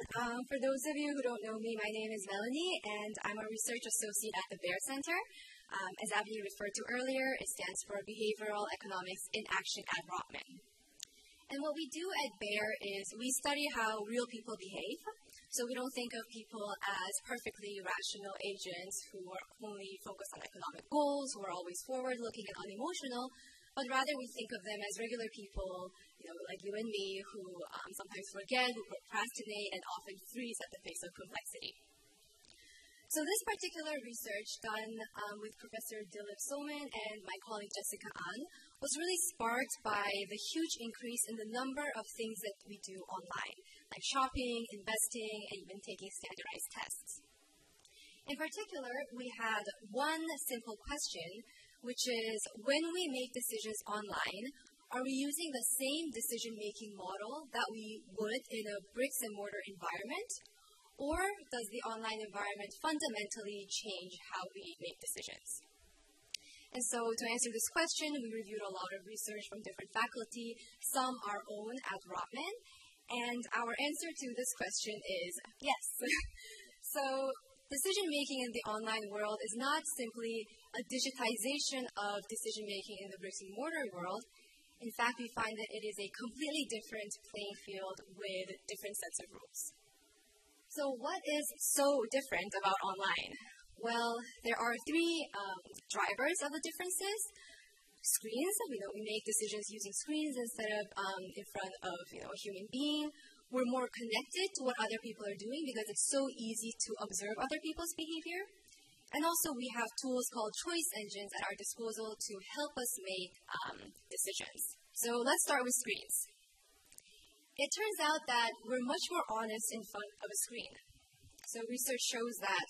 everyone. For those of you who don't know me, my name is Melanie, and I'm a research associate at the Bear Center. As Abby referred to earlier, it stands for Behavioral Economics in Action at Rotman. And what we do at Bear is we study how real people behave. So we don't think of people as perfectly rational agents who are only focused on economic goals, who are always forward-looking and unemotional, but rather we think of them as regular people, like you and me, who sometimes forget, who procrastinate, and often freeze at the face of complexity. So this particular research done with Professor Dilip Soman and my colleague Jessica An was really sparked by the huge increase in the number of things that we do online, like shopping, investing, and even taking standardized tests. In particular, we had one simple question, which is, when we make decisions online, are we using the same decision-making model that we would in a bricks-and-mortar environment, or does the online environment fundamentally change how we make decisions? And so to answer this question, we reviewed a lot of research from different faculty, some our own at Rotman, and our answer to this question is yes. So decision-making in the online world is not simply a digitization of decision-making in the bricks-and-mortar world. In fact, we find that it is a completely different playing field with different sets of rules. So what is so different about online? Well, there are three drivers of the differences. Screens, we make decisions using screens instead of in front of a human being. We're more connected to what other people are doing because it's so easy to observe other people's behavior. And also we have tools called choice engines at our disposal to help us make decisions. So let's start with screens. It turns out that we're much more honest in front of a screen. So research shows that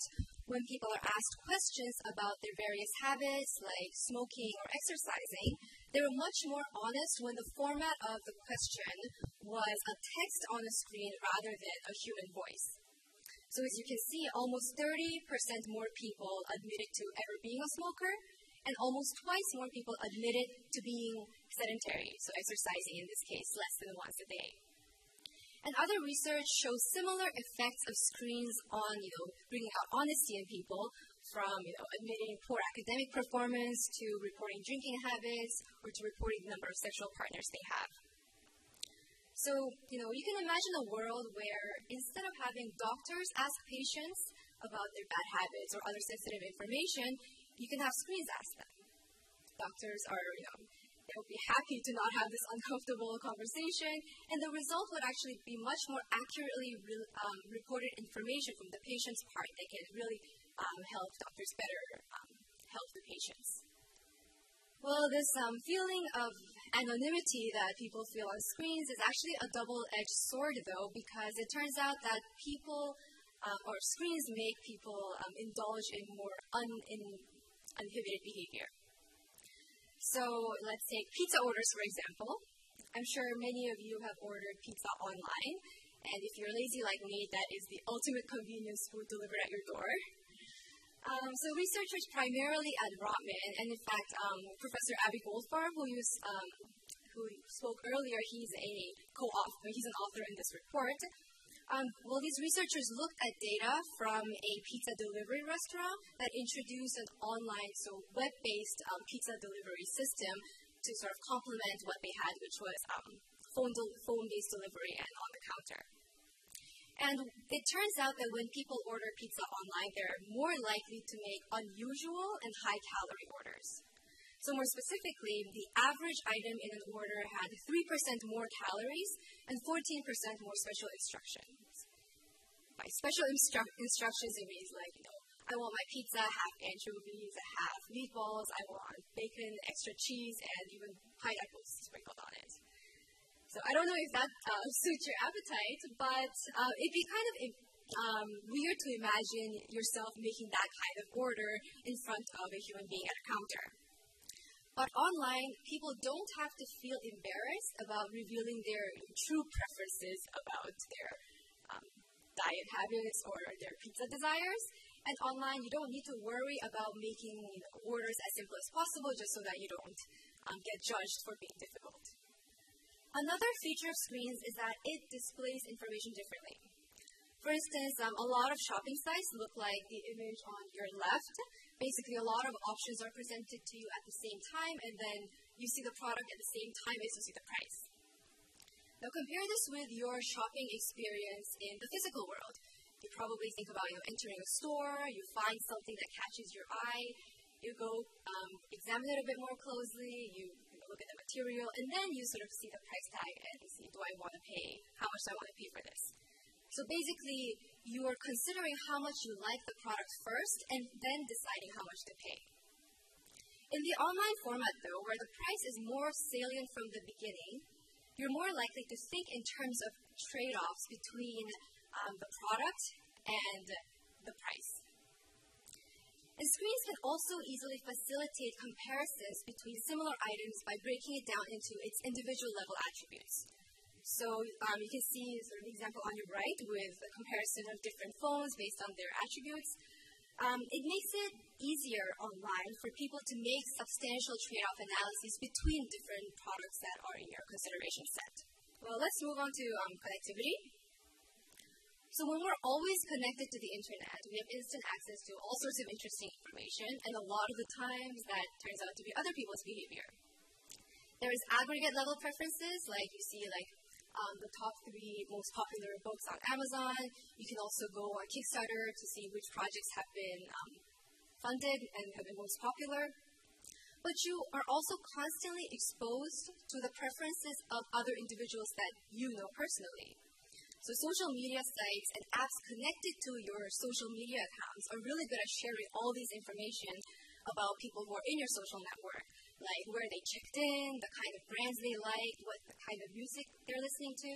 when people are asked questions about their various habits, like smoking or exercising, they were much more honest when the format of the question was a text on a screen rather than a human voice. So as you can see, almost 30% more people admitted to ever being a smoker, and almost twice more people admitted to being sedentary, so exercising in this case less than once a day. And other research shows similar effects of screens on, bringing out honesty in people, from, admitting poor academic performance to reporting drinking habits or to reporting the number of sexual partners they have. So, you can imagine a world where instead of having doctors ask patients about their bad habits or other sensitive information, you can have screens ask them. Doctors are, they'll be happy to not have this uncomfortable conversation, and the result would actually be much more accurately reported information from the patient's part that can really help doctors better help the patients. Well, this feeling of anonymity that people feel on screens is actually a double-edged sword, though, because it turns out that people or screens make people indulge in more uninhibited behavior. So let's take pizza orders, for example. I'm sure many of you have ordered pizza online, and if you're lazy like me, that is the ultimate convenience food delivered at your door. So researchers primarily at Rotman, and in fact, Professor Abby Goldfarb, who spoke earlier, he's an author in this report. Well, these researchers looked at data from a pizza delivery restaurant that introduced an online, so web-based pizza delivery system to sort of complement what they had, which was phone-based delivery and on the counter. And it turns out that when people order pizza online, they're more likely to make unusual and high-calorie orders. So more specifically, the average item in an order had 3% more calories and 14% more special instructions. By special instructions, it means like, I want my pizza, half anchovies, half meatballs, I want bacon, extra cheese, and even pineapples sprinkled on it. So I don't know if that suits your appetite, but it'd be kind of weird to imagine yourself making that kind of order in front of a human being at a counter. But online, people don't have to feel embarrassed about revealing their true preferences about their diet habits or their pizza desires. And online, you don't need to worry about making orders as simple as possible just so that you don't get judged for being difficult. Another feature of screens is that it displays information differently. For instance, a lot of shopping sites look like the image on your left. Basically, a lot of options are presented to you at the same time, and then you see the product at the same time as you see the price. Now, compare this with your shopping experience in the physical world. You probably think about entering a store, you find something that catches your eye, you go examine it a bit more closely, you look at the material, and then you sort of see the price tag and you see, do I want to pay? How much do I want to pay for this? So basically, you are considering how much you like the product first and then deciding how much to pay. In the online format, though, where the price is more salient from the beginning, you're more likely to think in terms of trade-offs between the product and the price. And screens can also easily facilitate comparisons between similar items by breaking it down into its individual level attributes. So you can see sort of an example on your right with a comparison of different phones based on their attributes. It makes it easier online for people to make substantial trade-off analyses between different products that are in your consideration set. Well, let's move on to connectivity. So when we're always connected to the internet, we have instant access to all sorts of interesting information, and a lot of the times that turns out to be other people's behavior. There is aggregate level preferences, like you see the top 3 most popular books on Amazon. You can also go on Kickstarter to see which projects have been funded and have been most popular. But you are also constantly exposed to the preferences of other individuals that you know personally. So social media sites and apps connected to your social media accounts are really good at sharing all these information about people who are in your social network, like where they checked in, the kind of brands they like, what the kind of music they're listening to.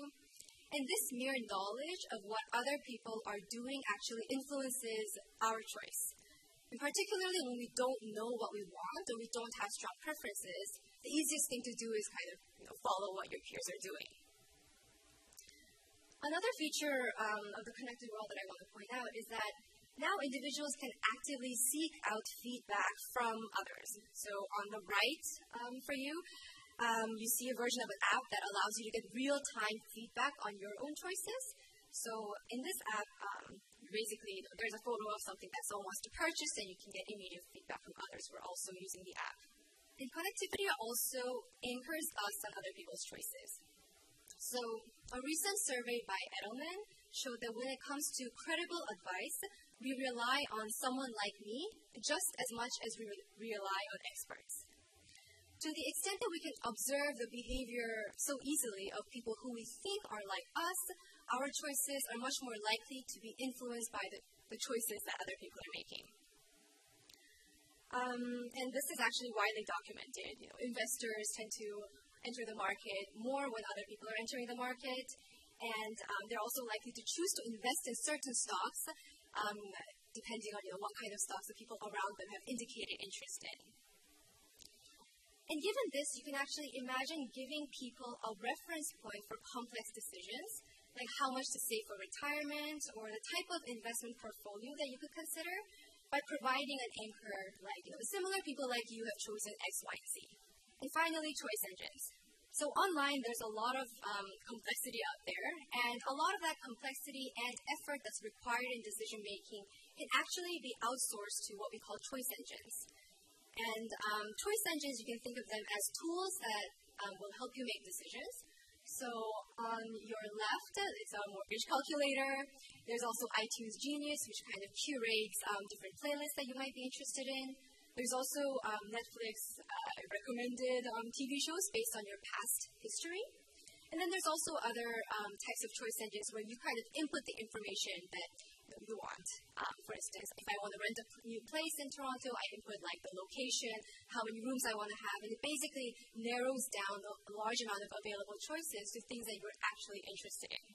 And this mere knowledge of what other people are doing actually influences our choice. And particularly when we don't know what we want or we don't have strong preferences, the easiest thing to do is kind of follow what your peers are doing. Another feature of the connected world that I want to point out is that now individuals can actively seek out feedback from others. So on the right for you, you see a version of an app that allows you to get real-time feedback on your own choices. So in this app, basically there's a photo of something that someone wants to purchase, and you can get immediate feedback from others who are also using the app. And connectivity also anchors us on other people's choices. So a recent survey by Edelman showed that when it comes to credible advice, we rely on someone like me just as much as we rely on experts. To the extent that we can observe the behavior so easily of people who we think are like us, our choices are much more likely to be influenced by the choices that other people are making. And this is actually widely documented. Investors tend to enter the market more when other people are entering the market, and they're also likely to choose to invest in certain stocks depending on what kind of stocks the people around them have indicated interest in. And given this, you can actually imagine giving people a reference point for complex decisions, like how much to save for retirement or the type of investment portfolio that you could consider, by providing an anchor like, similar people like you have chosen X, Y, and Z. And finally, choice engines. So online, there's a lot of complexity out there, and a lot of that complexity and effort that's required in decision-making can actually be outsourced to what we call choice engines. And choice engines, you can think of them as tools that will help you make decisions. So on your left, it's a mortgage calculator. There's also iTunes Genius, which kind of curates different playlists that you might be interested in. There's also Netflix recommended TV shows based on your past history. And then there's also other types of choice engines where you kind of input the information that you want. For instance, if I want to rent a new place in Toronto, I input like the location, how many rooms I want to have, and it basically narrows down a large amount of available choices to things that you're actually interested in.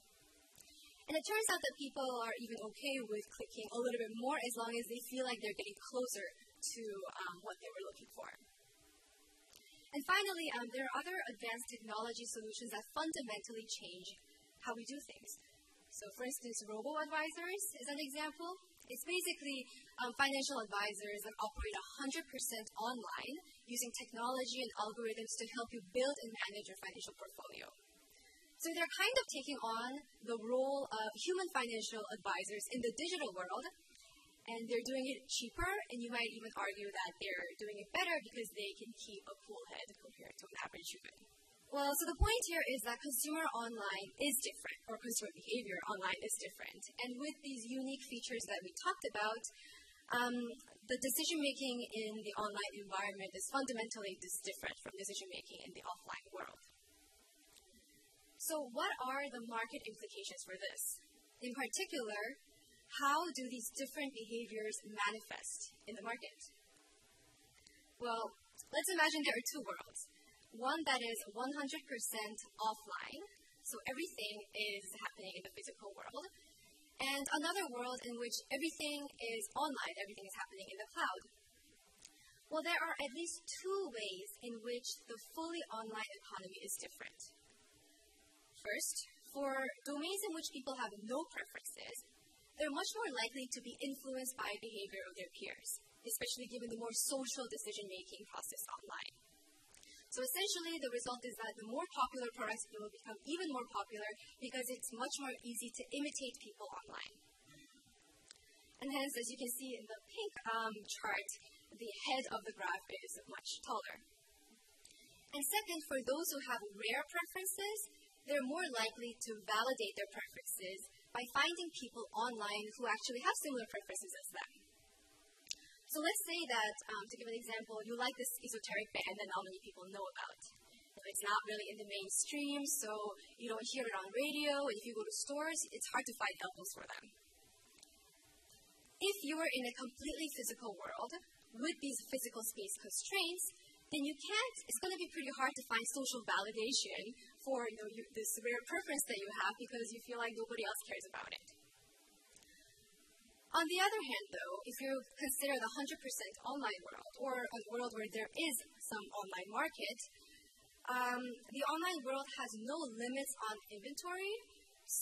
And it turns out that people are even okay with clicking a little bit more as long as they feel like they're getting closer to what they were looking for. And finally, there are other advanced technology solutions that fundamentally change how we do things. So for instance, robo-advisors is an example. It's basically financial advisors that operate 100% online using technology and algorithms to help you build and manage your financial portfolio. So they're kind of taking on the role of human financial advisors in the digital world, and they're doing it cheaper, and you might even argue that they're doing it better because they can keep a cool head compared to an average human. Well, so the point here is that consumer online is different, or consumer behavior online is different. And with these unique features that we talked about, the decision-making in the online environment is fundamentally different from decision-making in the offline world. So what are the market implications for this? In particular, how do these different behaviors manifest in the market? Well, let's imagine there are two worlds. One that is 100% offline, so everything is happening in the physical world, and another world in which everything is online, everything is happening in the cloud. Well, there are at least two ways in which the fully online economy is different. First, for domains in which people have no preferences, they're much more likely to be influenced by behavior of their peers, especially given the more social decision-making process online. So essentially, the result is that the more popular products will become even more popular because it's much more easy to imitate people online. And hence, as you can see in the pink chart, the head of the graph is much taller. And second, for those who have rare preferences, they're more likely to validate their preferences by finding people online who actually have similar preferences as them. So let's say that, to give an example, you like this esoteric band that not many people know about. It's not really in the mainstream, so you don't hear it on radio. If you go to stores, it's hard to find albums for them. If you are in a completely physical world with these physical space constraints, then you can't, it's going to be pretty hard to find social validation for this rare preference that you have because you feel like nobody else cares about it. On the other hand, though, if you consider the 100% online world, or a world where there is some online market, the online world has no limits on inventory,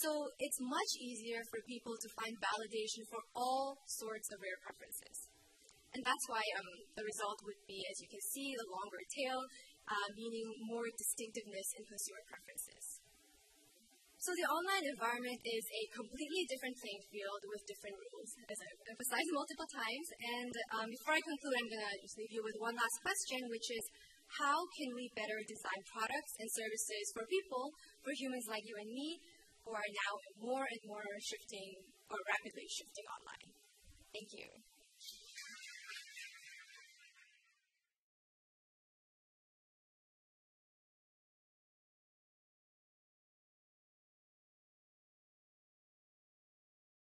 so it's much easier for people to find validation for all sorts of rare preferences. And that's why the result would be, as you can see, the longer tail, meaning more distinctiveness in consumer preferences. So the online environment is a completely different playing field with different rules, as I've emphasized multiple times. And before I conclude, I'm going to just leave you with one last question, which is, how can we better design products and services for people, for humans like you and me, who are now more and more shifting, or rapidly shifting online? Thank you.